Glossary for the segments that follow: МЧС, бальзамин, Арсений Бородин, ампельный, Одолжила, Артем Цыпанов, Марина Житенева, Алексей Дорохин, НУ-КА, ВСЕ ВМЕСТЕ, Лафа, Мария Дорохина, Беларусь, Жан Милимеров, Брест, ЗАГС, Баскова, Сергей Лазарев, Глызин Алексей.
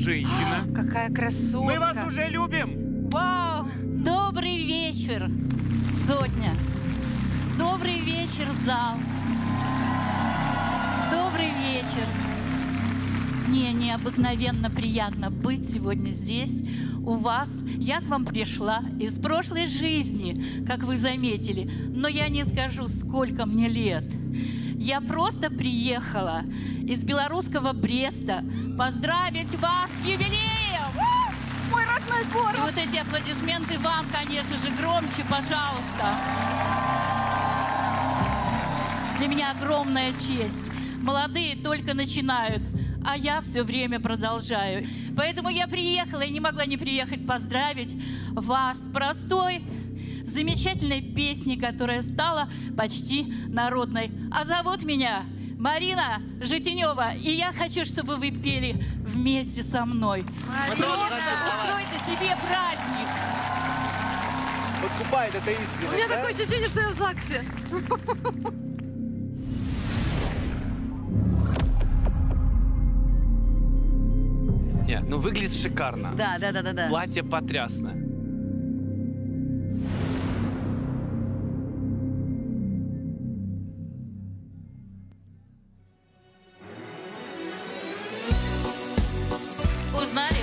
женщина. О, какая красотка. Мы вас уже любим. Вау. Добрый вечер, сотня. Добрый вечер, зал. Добрый вечер. Мне необыкновенно приятно быть сегодня здесь, у вас. Я к вам пришла из прошлой жизни, как вы заметили, но я не скажу, сколько мне лет. Я просто приехала из белорусского Бреста поздравить вас с юбилеем! Мой родной город! И вот эти аплодисменты вам, конечно же, громче, пожалуйста. Для меня огромная честь. Молодые только начинают, а я все время продолжаю. Поэтому я приехала и не могла не приехать поздравить вас с простой, замечательной песней, которая стала почти народной. А зовут меня Марина Житенева, и я хочу, чтобы вы пели вместе со мной. Марина, устройте себе праздник. Подкупает это искренне. У меня такое ощущение, что я в ЗАГСе. Нет, ну выглядит шикарно. Да. Платье потрясное. Узнали?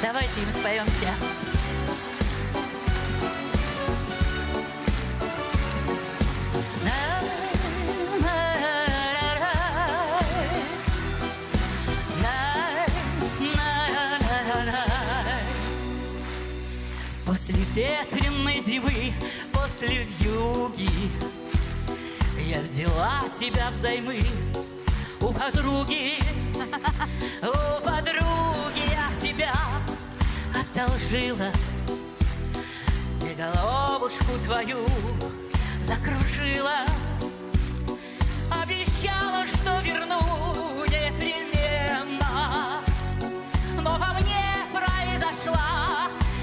Давайте им споем все. После ветреной зимы, после вьюги, я взяла тебя взаймы у подруги. У подруги я тебя одолжила, и головушку твою закружила. Обещала, что верну непременно, но во мне произошла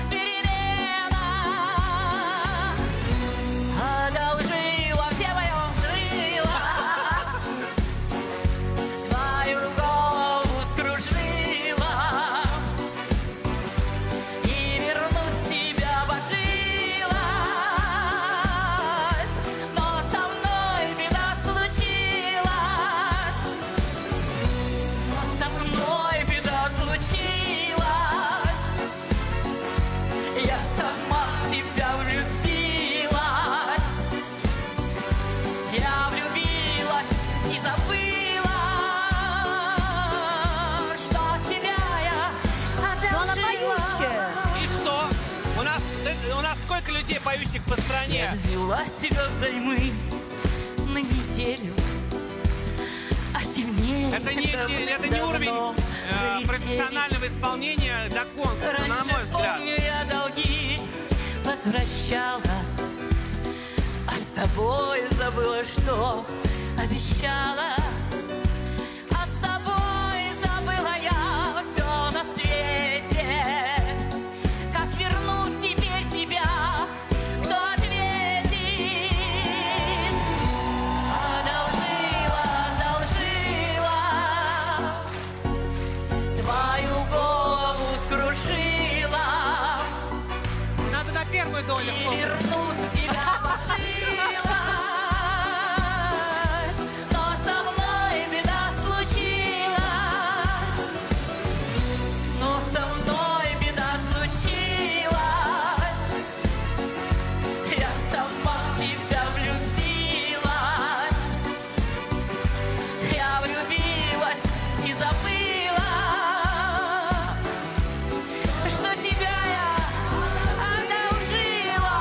перемена. Одолжила все моё крыло, твою голову скружила, и вернуть тебя божилась, но со мной беда случилась. Я сама в тебя влюбилась, и забыла, что тебя я одолжила. И что? У нас сколько людей поющих по стране? Я взяла тебя взаймы на неделю, а сильнее это не уровень профессионального исполнения до конкурса, на мой взгляд. Раньше, помню, я долги возвращала, а с тобой забыла, что обещала. А с тобой забыла я все на свете. Как вернуть теперь тебя? Кто ответит? Одолжила, твою голову скружила. Надо на первую долю. И вернуть тебя божилась, но со мной беда случилась. Я сама в тебя влюбилась, и забыла, что тебя я одолжила.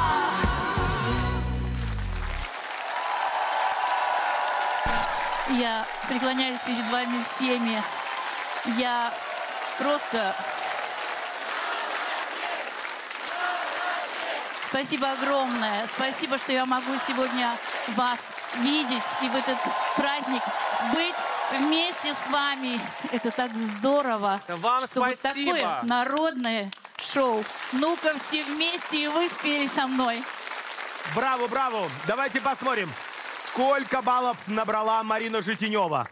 Я преклоняюсь перед вами всеми. Я просто... Спасибо огромное. Спасибо, что я могу сегодня вас видеть и в этот праздник быть вместе с вами. Это так здорово, вам что спасибо. Вот такое народное шоу. Ну-ка, все вместе, и вы спели со мной. Браво, браво. Давайте посмотрим, сколько баллов набрала Марина Житенева.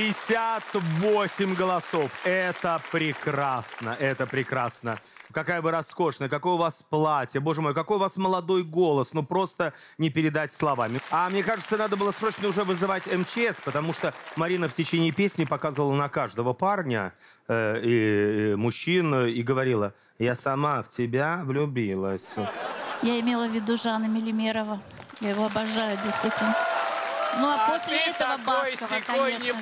58 голосов. Это прекрасно, это прекрасно. Какая вы роскошная, какое у вас платье, боже мой, какой у вас молодой голос, ну просто не передать словами. А мне кажется, надо было срочно уже вызывать МЧС, потому что Марина в течение песни показывала на каждого парня и мужчин и говорила: «Я сама в тебя влюбилась». Я имела в виду Жана Милимерова, я его обожаю, действительно. Ну а после этого Баскова, конечно же.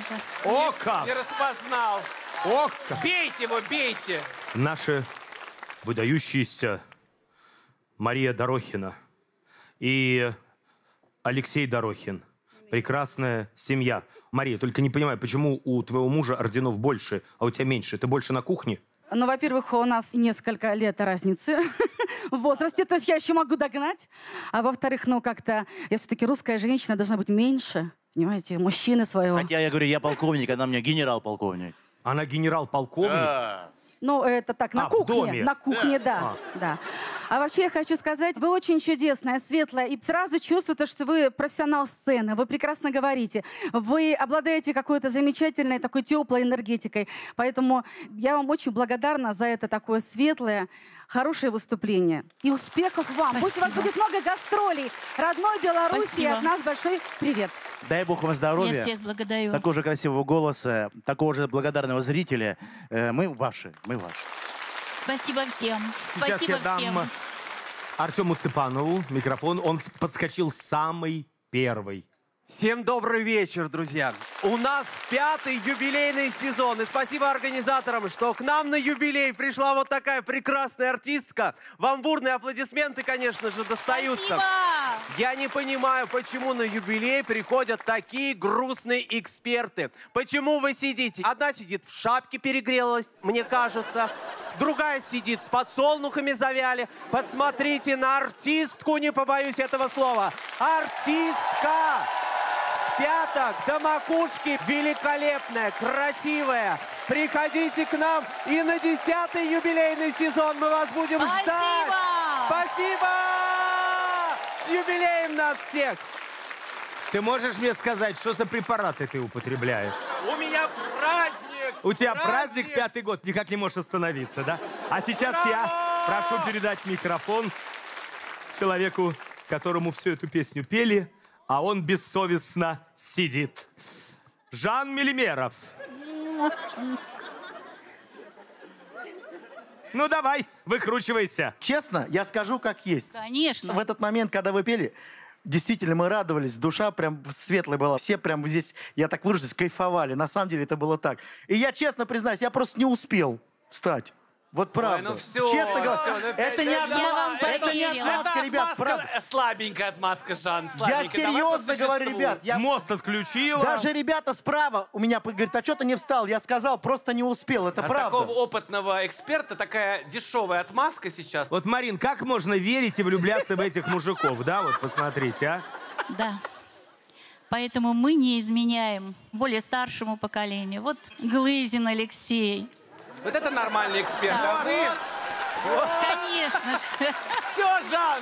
О как! Не распознал. Ох как! Бейте его, бейте! Наши выдающиеся Мария Дорохина и Алексей Дорохин. Прекрасная семья. Мария, только не понимаю, почему у твоего мужа орденов больше, а у тебя меньше? Ты больше на кухне? Ну, во-первых, у нас несколько лет разницы в возрасте, то есть я еще могу догнать. А во-вторых, ну, как-то я все-таки русская женщина должна быть меньше, понимаете, мужчины своего. Хотя я говорю, я полковник, она мне генерал-полковник. Она генерал-полковник? Да. Ну, это так, на кухне. На кухне, да. Да. А вообще, я хочу сказать, вы очень чудесная, светлая. И сразу чувствуется, что вы профессионал сцены. Вы прекрасно говорите. Вы обладаете какой-то замечательной, такой теплой энергетикой. Поэтому я вам очень благодарна за это такое светлое, хорошее выступление. И успехов вам. Спасибо. Пусть у вас будет много гастролей. Родной Беларуси, спасибо. От нас большой привет. Дай бог вам здоровья. Я всех благодарю. Такого же красивого голоса, такого же благодарного зрителя. Мы ваши, мы ваши. Спасибо всем. Сейчас спасибо я дам всем. Артему Цыпанову микрофон. Он подскочил самый первый. Всем добрый вечер, друзья. У нас 5-й юбилейный сезон. И спасибо организаторам, что к нам на юбилей пришла вот такая прекрасная артистка. Вам бурные аплодисменты, конечно же, достаются. Спасибо! Я не понимаю, почему на юбилей приходят такие грустные эксперты. Почему вы сидите? Одна сидит в шапке, перегрелась, мне кажется. Другая сидит, с подсолнухами завяли. Посмотрите на артистку, не побоюсь этого слова. Артистка! Пяток до макушки, великолепная, красивая. Приходите к нам, и на 10-й юбилейный сезон мы вас будем спасибо! Ждать. Спасибо! С юбилеем нас всех! Ты можешь мне сказать, что за препараты ты употребляешь? У меня праздник! У тебя праздник 5-й год, никак не можешь остановиться, да? А сейчас я прошу передать микрофон человеку, которому всю эту песню пели, а он бессовестно сидит. Жан Милимеров. Ну давай, выкручивайся. Честно, я скажу как есть. Конечно. В этот момент, когда вы пели, действительно мы радовались, душа прям светлая была. Все прям здесь, я так выражусь, кайфовали. На самом деле это было так. И я честно признаюсь, я просто не успел встать. Вот правда. Ой, ну все, честно говоря, все, ну, это не отмазка, ребят. Правда. Слабенькая отмазка, Жан. Слабенькая. Я серьезно говорю, ребят. Я мост отключила. Даже ребята справа у меня говорят, а что ты не встал? Я сказал, просто не успел. Это правда. Такого опытного эксперта такая дешевая отмазка сейчас. Вот, Марин, как можно верить и влюбляться в этих мужиков? Да, вот посмотрите, а? Да. Поэтому мы не изменяем более старшему поколению. Вот Глызин Алексей. Вот это нормальный эксперт. Да, а вы... вот. Конечно же. Все, Жан,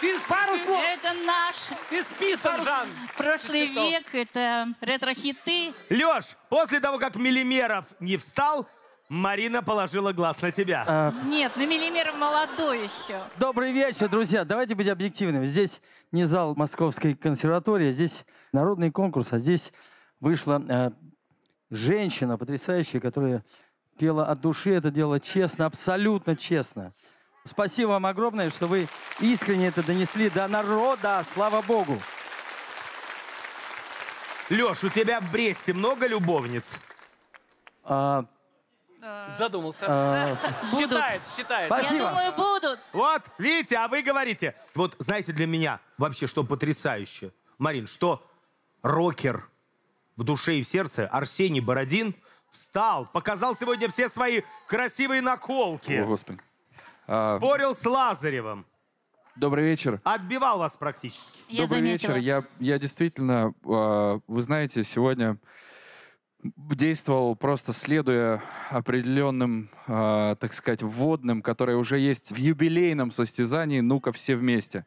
ты пару слов. Это наш. Ты списан, Жан. Прошлый век, это ретро-хиты. Леш, после того, как Милимеров не встал, Марина положила глаз на тебя. Нет, на Милимеров молодой еще. Добрый вечер, друзья. Давайте быть объективными. Здесь не зал Московской консерватории, здесь народный конкурс, а здесь вышла женщина потрясающая, которая... пела от души, это дело честно, абсолютно честно. Спасибо вам огромное, что вы искренне это донесли до народа, слава богу. Леш, у тебя в Бресте много любовниц? Задумался. Считает, считает. Спасибо. Я думаю, будут. Вот, видите, а вы говорите. Вот, знаете, для меня вообще что потрясающе. Марин, что рокер в душе и в сердце Арсений Бородин встал, показал сегодня все свои красивые наколки. О, Господи. Спорил с Лазаревым. Добрый вечер. Отбивал вас практически. Я заметила. Добрый вечер. Я действительно, вы знаете, сегодня действовал, просто следуя определенным, так сказать, вводным, которые уже есть в юбилейном состязании «Ну-ка, все вместе».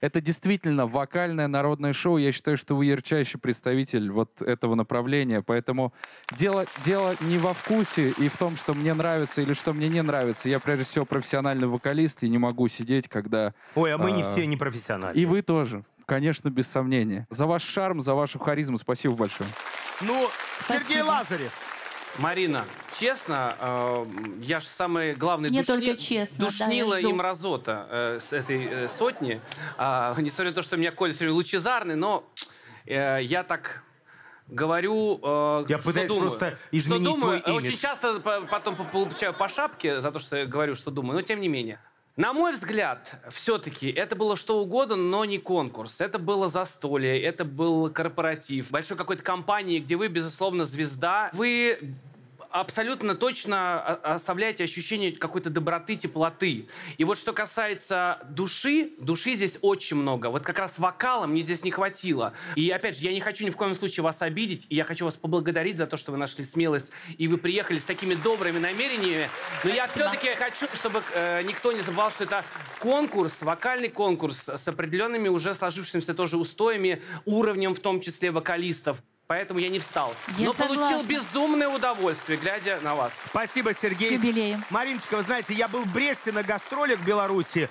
Это действительно вокальное народное шоу. Я считаю, что вы ярчайший представитель вот этого направления. Поэтому дело не во вкусе и в том, что мне нравится или что мне не нравится. Я, прежде всего, профессиональный вокалист и не могу сидеть, когда... Ой, а мы не все не профессиональные. И вы тоже. Конечно, без сомнения. За ваш шарм, за вашу харизму. Спасибо большое. Ну, Сергей Лазарев. Марина, честно, я же самый главный душнила и мразота с этой сотни. Несмотря на то, что меня Коля лучезарный, но я так говорю, я пытаюсь думаю, просто изменить твой имидж. Очень часто потом получаю по шапке за то, что я говорю, что думаю, но тем не менее. На мой взгляд, все-таки это было что угодно, но не конкурс. Это было застолье, это был корпоратив большой какой-то компании, где вы, безусловно, звезда. Вы абсолютно точно оставляете ощущение какой-то доброты, теплоты. И вот что касается души, души здесь очень много. Вот как раз вокала мне здесь не хватило. И опять же, я не хочу ни в коем случае вас обидеть, и я хочу вас поблагодарить за то, что вы нашли смелость, и вы приехали с такими добрыми намерениями. Но я все-таки хочу, чтобы никто не забывал, что это конкурс, вокальный конкурс с определенными уже сложившимися тоже устоями, уровнем в том числе вокалистов. Поэтому я не встал. Я согласна. Получил безумное удовольствие, глядя на вас. Спасибо, Сергей. С юбилеем. Мариночка, вы знаете, я был в Бресте на гастролях в Беларуси,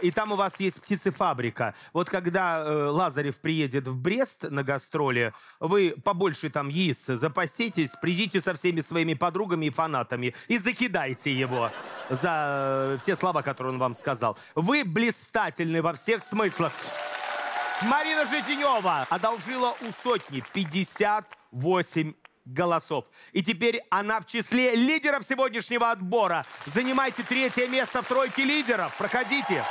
и там у вас есть птицефабрика. Вот когда Лазарев приедет в Брест на гастроли, вы побольше там яиц запаститесь, придите со всеми своими подругами и фанатами и закидайте его за все слова, которые он вам сказал. Вы блистательны во всех смыслах. Марина Житенева одолжила у сотни 58 голосов. И теперь она в числе лидеров сегодняшнего отбора. Занимайте третье место в тройке лидеров. Проходите.